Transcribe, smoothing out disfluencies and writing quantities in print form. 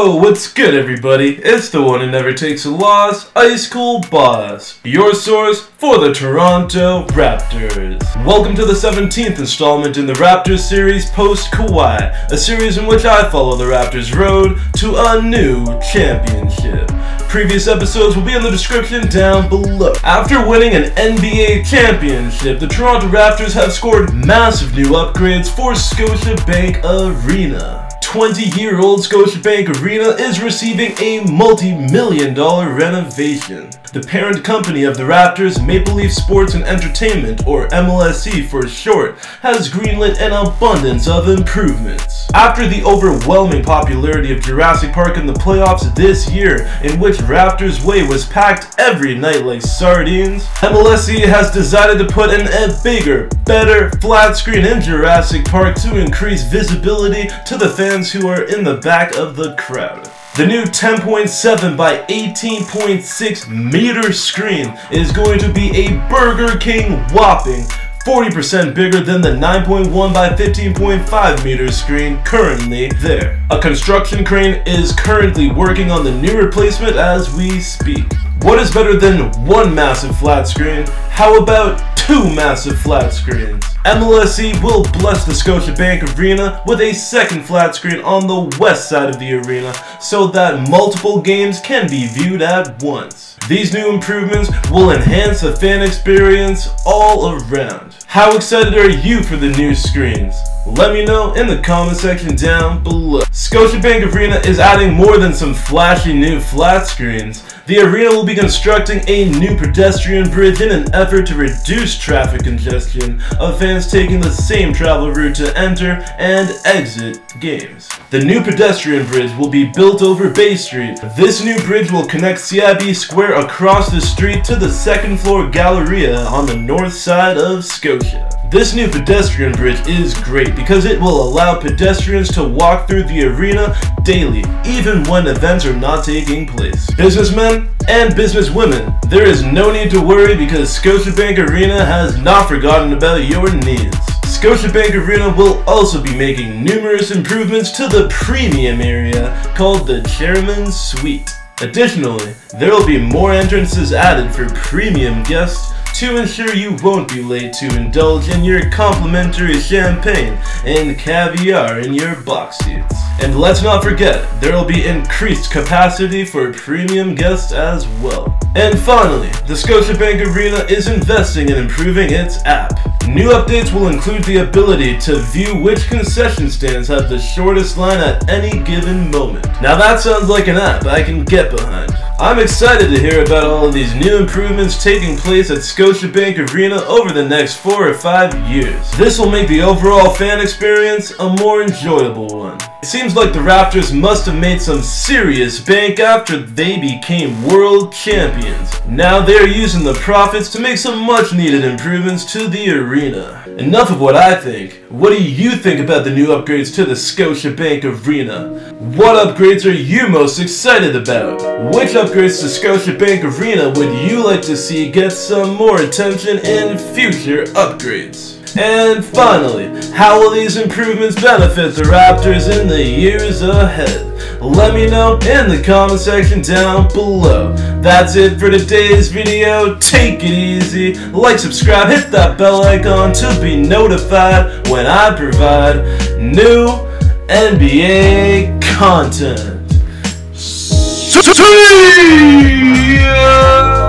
Yo, what's good everybody? It's the one who never takes a loss, Ice Cool Boss, your source for the Toronto Raptors. Welcome to the 17th installment in the Raptors series Post Kawhi, a series in which I follow the Raptors' road to a new championship. Previous episodes will be in the description down below. After winning an NBA championship, the Toronto Raptors have scored massive new upgrades for Scotiabank Arena. 20-year-old Scotiabank Arena is receiving a multi-million-dollar renovation. The parent company of the Raptors, Maple Leaf Sports and Entertainment, or MLSE for short, has greenlit an abundance of improvements. After the overwhelming popularity of Jurassic Park in the playoffs this year, in which Raptors Way was packed every night like sardines, MLSE has decided to put in a bigger, better flat screen in Jurassic Park to increase visibility to the fans who are in the back of the crowd. The new 10.7 by 18.6 meter screen is going to be a Burger King whopping 40% bigger than the 9.1 by 15.5 meter screen currently there. A construction crane is currently working on the new replacement as we speak. What is better than one massive flat screen? How about two massive flat screens? MLSE will bless the Scotiabank Arena with a second flat screen on the west side of the arena so that multiple games can be viewed at once. These new improvements will enhance the fan experience all around. How excited are you for the new screens? Let me know in the comment section down below. Scotiabank Arena is adding more than some flashy new flat screens. The arena will be constructing a new pedestrian bridge in an effort to reduce traffic congestion of fans taking the same travel route to enter and exit games. The new pedestrian bridge will be built over Bay Street. This new bridge will connect CIBC Square across the street to the second floor Galleria on the north side of Scotia. This new pedestrian bridge is great because it will allow pedestrians to walk through the arena daily, even when events are not taking place. Businessmen and businesswomen, there is no need to worry because Scotiabank Arena has not forgotten about your needs. Scotiabank Arena will also be making numerous improvements to the premium area called the Chairman's Suite. Additionally, there will be more entrances added for premium guests to ensure you won't be late to indulge in your complimentary champagne and caviar in your box seats. And let's not forget, there will be increased capacity for premium guests as well. And finally, the Scotiabank Arena is investing in improving its app. New updates will include the ability to view which concession stands have the shortest line at any given moment. Now that sounds like an app I can get behind. I'm excited to hear about all of these new improvements taking place at Scotiabank Arena over the next 4 or 5 years. This will make the overall fan experience a more enjoyable one. It seems like the Raptors must have made some serious bank after they became world champions. Now they're using the profits to make some much needed improvements to the arena. Enough of what I think. What do you think about the new upgrades to the Scotiabank Arena? What upgrades are you most excited about? Which upgrades to Scotiabank Arena would you like to see get some more attention in future upgrades? And finally, how will these improvements benefit the Raptors in the years ahead? Let me know in the comment section down below. That's it for today's video. Take it easy. Like, subscribe, hit that bell icon to be notified when I provide new NBA content. See ya!